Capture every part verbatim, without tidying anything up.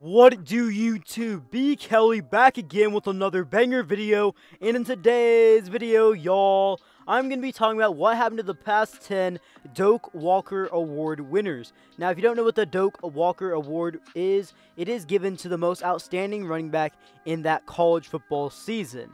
What do you two? B Kelly back again with another banger video, and in today's video, y'all, I'm going to be talking about what happened to the past ten Doak Walker Award winners. Now, if you don't know what the Doak Walker Award is, it is given to the most outstanding running back in that college football season.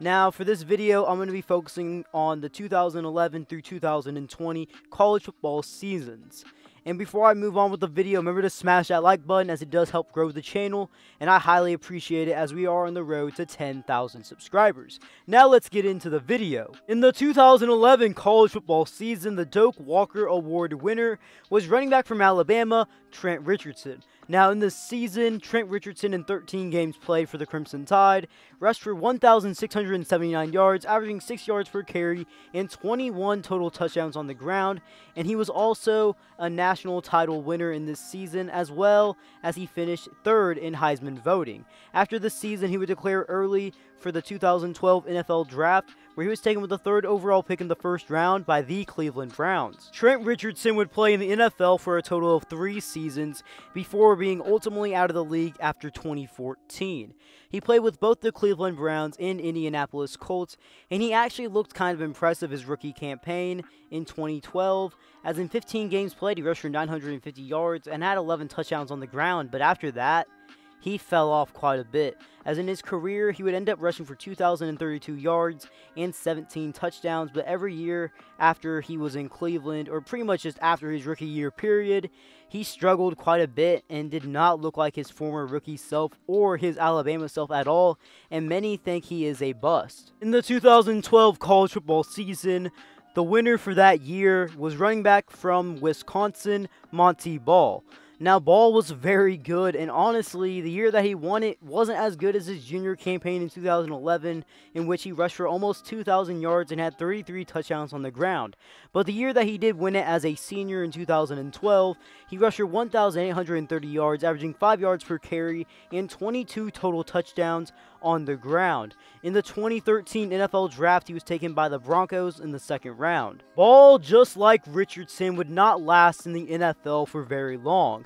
Now, for this video, I'm going to be focusing on the two thousand eleven through two thousand twenty college football seasons. And before I move on with the video, remember to smash that like button as it does help grow the channel, and I highly appreciate it as we are on the road to ten thousand subscribers. Now let's get into the video. In the two thousand eleven college football season, the Doak Walker Award winner was running back from Alabama, Trent Richardson. Now in this season, Trent Richardson in thirteen games played for the Crimson Tide, rushed for one thousand six hundred seventy-nine yards, averaging six yards per carry, and twenty-one total touchdowns on the ground, and he was also a national title winner in this season, as well as he finished third in Heisman voting. After this season, he would declare early for the two thousand twelve N F L Draft, where he was taken with the third overall pick in the first round by the Cleveland Browns. Trent Richardson would play in the N F L for a total of three seasons before being ultimately out of the league after twenty fourteen. He played with both the Cleveland Browns and Indianapolis Colts, and he actually looked kind of impressive his rookie campaign in twenty twelve, as in fifteen games played he rushed for nine hundred fifty yards and had eleven touchdowns on the ground, but after that, he fell off quite a bit, as in his career, he would end up rushing for two thousand thirty-two yards and seventeen touchdowns, but every year after he was in Cleveland, or pretty much just after his rookie year period, he struggled quite a bit and did not look like his former rookie self or his Alabama self at all, and many think he is a bust. In the two thousand twelve college football season, the winner for that year was running back from Wisconsin, Montee Ball. Now, Ball was very good, and honestly, the year that he won it wasn't as good as his junior campaign in two thousand eleven, in which he rushed for almost two thousand yards and had thirty-three touchdowns on the ground. But the year that he did win it as a senior in two thousand twelve, he rushed for one thousand eight hundred thirty yards, averaging five yards per carry, and twenty-two total touchdowns on the ground. In the twenty thirteen N F L Draft, he was taken by the Broncos in the second round. Ball, just like Richardson, would not last in the N F L for very long.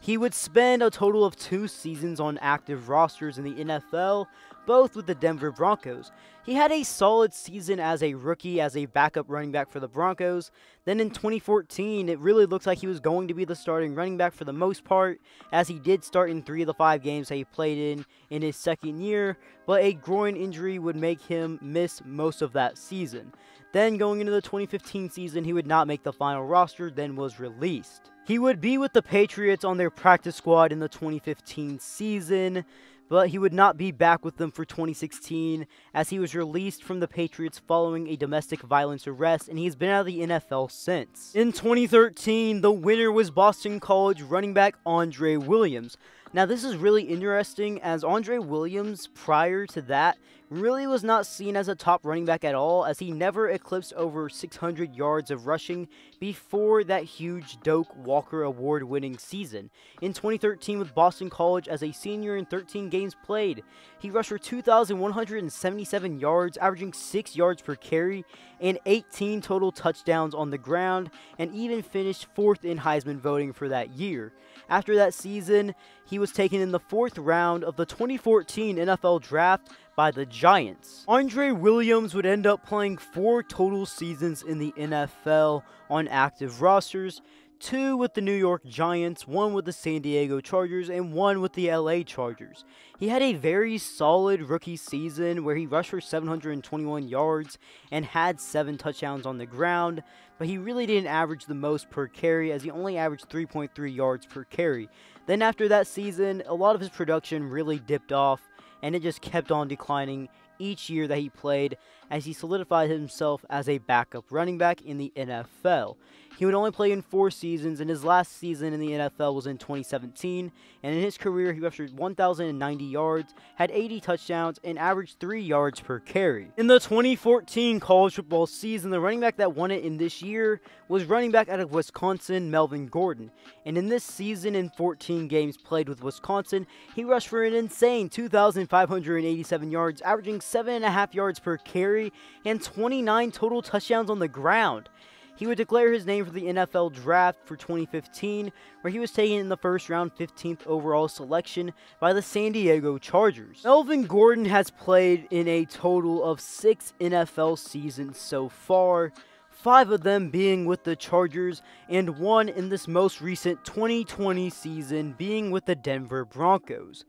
He would spend a total of two seasons on active rosters in the N F L, both with the Denver Broncos. He had a solid season as a rookie, as a backup running back for the Broncos. Then in twenty fourteen, it really looks like he was going to be the starting running back for the most part, as he did start in three of the five games that he played in in his second year, but a groin injury would make him miss most of that season. Then going into the twenty fifteen season, he would not make the final roster, then was released. He would be with the Patriots on their practice squad in the twenty fifteen season, but he would not be back with them for twenty sixteen, as he was released from the Patriots following a domestic violence arrest, and he's been out of the N F L since. In twenty thirteen, the winner was Boston College running back Andre Williams. Now, this is really interesting, as Andre Williams, prior to that, really was not seen as a top running back at all, as he never eclipsed over six hundred yards of rushing before that huge Doak Walker Award-winning season. In twenty thirteen, with Boston College as a senior in thirteen games played, he rushed for two thousand one hundred seventy-seven yards, averaging six yards per carry, and eighteen total touchdowns on the ground, and even finished fourth in Heisman voting for that year. After that season, he was taken in the fourth round of the twenty fourteen N F L Draft by the Giants. Andre Williams would end up playing four total seasons in the N F L on active rosters, two with the New York Giants, one with the San Diego Chargers, and one with the L A Chargers. He had a very solid rookie season where he rushed for seven hundred twenty-one yards and had seven touchdowns on the ground, but he really didn't average the most per carry, as he only averaged three point three yards per carry. Then after that season, a lot of his production really dipped off, and it just kept on declining each year that he played, as he solidified himself as a backup running back in the N F L. He would only play in four seasons, and his last season in the N F L was in twenty seventeen, and in his career he rushed one thousand ninety yards, had eighty touchdowns, and averaged three yards per carry. In the twenty fourteen college football season, the running back that won it in this year was running back out of Wisconsin, Melvin Gordon, and in this season in fourteen games played with Wisconsin, he rushed for an insane two thousand five hundred eighty-seven yards, averaging seven and a half yards per carry, and twenty-nine total touchdowns on the ground. He would declare his name for the N F L Draft for twenty fifteen, where he was taken in the first round fifteenth overall selection by the San Diego Chargers. Melvin Gordon has played in a total of six N F L seasons so far, five of them being with the Chargers, and one in this most recent twenty twenty season being with the Denver Broncos.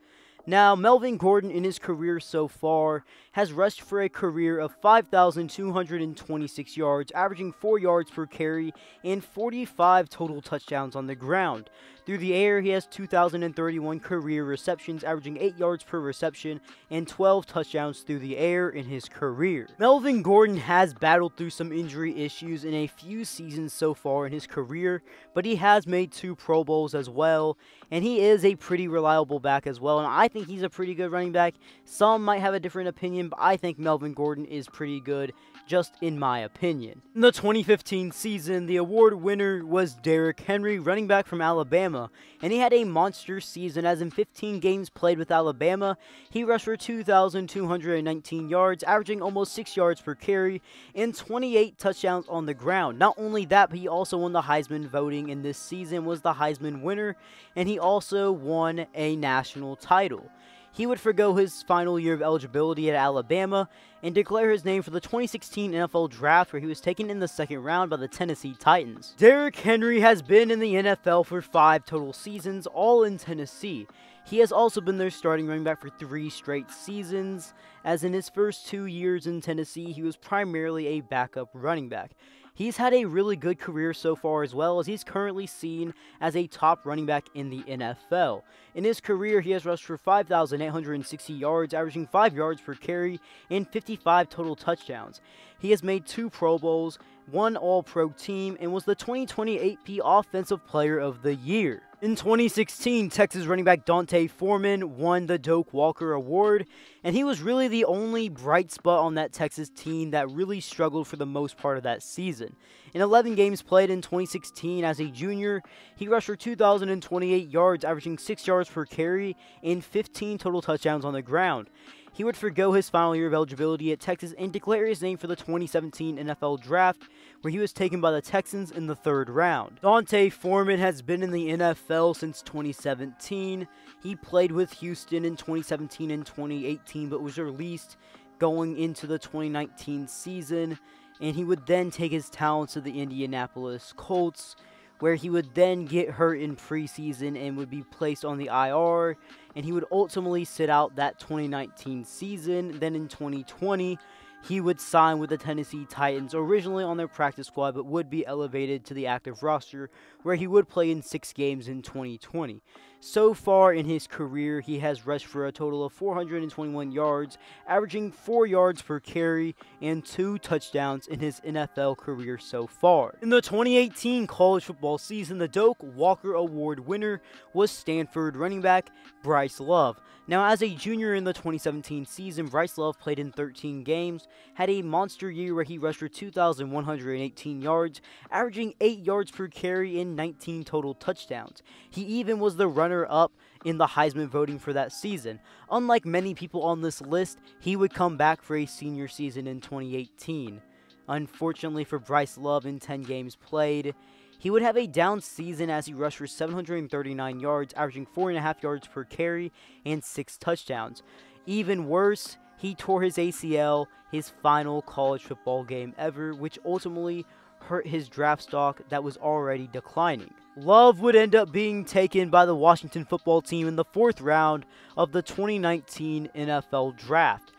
Now, Melvin Gordon in his career so far has rushed for a career of five thousand two hundred twenty-six yards, averaging four yards per carry, and forty-five total touchdowns on the ground. Through the air, he has two thousand thirty-one career receptions, averaging eight yards per reception, and twelve touchdowns through the air in his career. Melvin Gordon has battled through some injury issues in a few seasons so far in his career, but he has made two Pro Bowls as well, and he is a pretty reliable back as well, and I think he's a pretty good running back. Some might have a different opinion, but I think Melvin Gordon is pretty good, just in my opinion. In the twenty fifteen season, the award winner was Derrick Henry, running back from Alabama, and he had a monster season, as in fifteen games played with Alabama, he rushed for two thousand two hundred nineteen yards, averaging almost six yards per carry, and twenty-eight touchdowns on the ground. Not only that, but he also won the Heisman voting in this season, was the Heisman winner, and he also won a national title. He would forgo his final year of eligibility at Alabama and declare his name for the twenty sixteen N F L Draft, where he was taken in the second round by the Tennessee Titans. Derrick Henry has been in the N F L for five total seasons, all in Tennessee. He has also been their starting running back for three straight seasons, as in his first two years in Tennessee, he was primarily a backup running back. He's had a really good career so far as well, as he's currently seen as a top running back in the N F L. In his career, he has rushed for five thousand eight hundred sixty yards, averaging five yards per carry, and fifty-five total touchdowns. He has made two Pro Bowls, one All-Pro team, and was the twenty twenty A P Offensive Player of the Year. In twenty sixteen, Texas running back D'Onta Foreman won the Doak Walker Award, and he was really the only bright spot on that Texas team that really struggled for the most part of that season. In eleven games played in twenty sixteen as a junior, he rushed for two thousand twenty-eight yards, averaging six yards per carry, and fifteen total touchdowns on the ground. He would forgo his final year of eligibility at Texas and declare his name for the twenty seventeen N F L Draft, where he was taken by the Texans in the third round. D'Onta Foreman has been in the N F L since twenty seventeen. He played with Houston in twenty seventeen and twenty eighteen, but was released going into the twenty nineteen season, and he would then take his talents to the Indianapolis Colts, where he would then get hurt in preseason and would be placed on the I R, and he would ultimately sit out that twenty nineteen season. Then in twenty twenty, he would sign with the Tennessee Titans, originally on their practice squad, but would be elevated to the active roster, where he would play in six games in twenty twenty. So far in his career, he has rushed for a total of four hundred twenty-one yards, averaging four yards per carry, and two touchdowns in his N F L career so far. In the twenty eighteen college football season, the Doak Walker Award winner was Stanford running back Bryce Love. Now, as a junior in the twenty seventeen season, Bryce Love played in thirteen games, had a monster year where he rushed for two thousand one hundred eighteen yards, averaging eight yards per carry, and nineteen total touchdowns. He even was the runner up in the Heisman voting for that season. Unlike many people on this list, he would come back for a senior season in twenty eighteen. Unfortunately for Bryce Love, in ten games played, he would have a down season, as he rushed for seven hundred thirty-nine yards, averaging four point five yards per carry, and six touchdowns. Even worse, he tore his A C L his final college football game ever, which ultimately hurt his draft stock that was already declining. Love would end up being taken by the Washington Football Team in the fourth round of the twenty nineteen N F L Draft.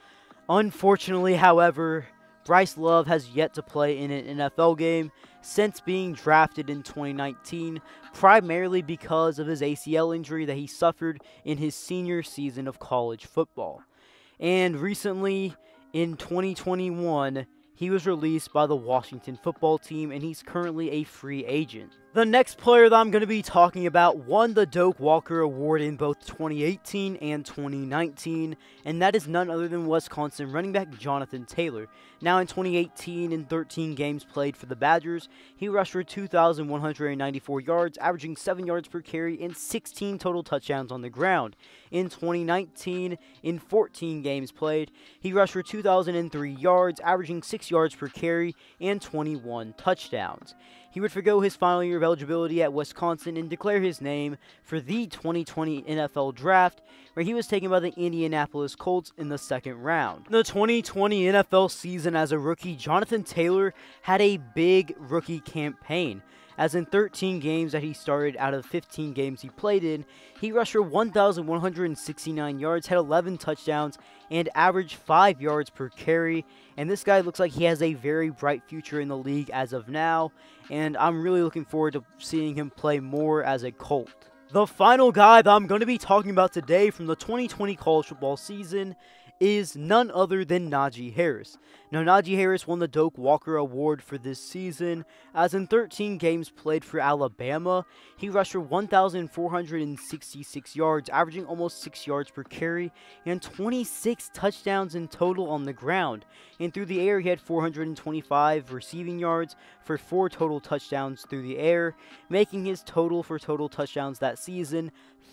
Unfortunately, however, Bryce Love has yet to play in an N F L game since being drafted in twenty nineteen, primarily because of his A C L injury that he suffered in his senior season of college football. And recently, in twenty twenty-one, he was released by the Washington Football Team, and he's currently a free agent. The next player that I'm going to be talking about won the Doak Walker Award in both twenty eighteen and twenty nineteen, and that is none other than Wisconsin running back Jonathan Taylor. Now in twenty eighteen, in thirteen games played for the Badgers, he rushed for two thousand one hundred ninety-four yards, averaging seven yards per carry and sixteen total touchdowns on the ground. In twenty nineteen, in fourteen games played, he rushed for two thousand three yards, averaging six yards per carry and twenty-one touchdowns. He would forgo his final year of eligibility at Wisconsin and declare his name for the twenty twenty N F L Draft, where he was taken by the Indianapolis Colts in the second round. In the twenty twenty N F L season as a rookie, Jonathan Taylor had a big rookie campaign, as in thirteen games that he started out of fifteen games he played in, he rushed for one thousand one hundred sixty-nine yards, had eleven touchdowns, and averaged five yards per carry. And this guy looks like he has a very bright future in the league as of now, and I'm really looking forward to seeing him play more as a Colt. The final guy that I'm going to be talking about today from the twenty twenty college football season is none other than Najee Harris. Now, Najee Harris won the Doak Walker Award for this season, as in thirteen games played for Alabama, he rushed for one thousand four hundred sixty-six yards, averaging almost six yards per carry, and twenty-six touchdowns in total on the ground. And through the air, he had four hundred twenty-five receiving yards for four total touchdowns through the air, making his total for total touchdowns that season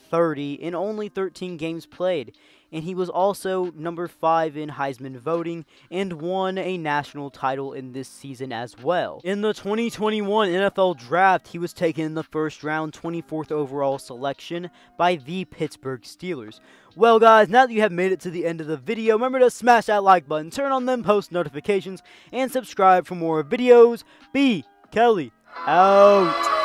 thirty in only thirteen games played. And he was also number five in Heisman voting and won a national title in this season as well. In the twenty twenty-one N F L Draft, he was taken in the first round, twenty-fourth overall selection by the Pittsburgh Steelers. Well guys, now that you have made it to the end of the video, remember to smash that like button, turn on them post notifications, and subscribe for more videos. B Kelly, out.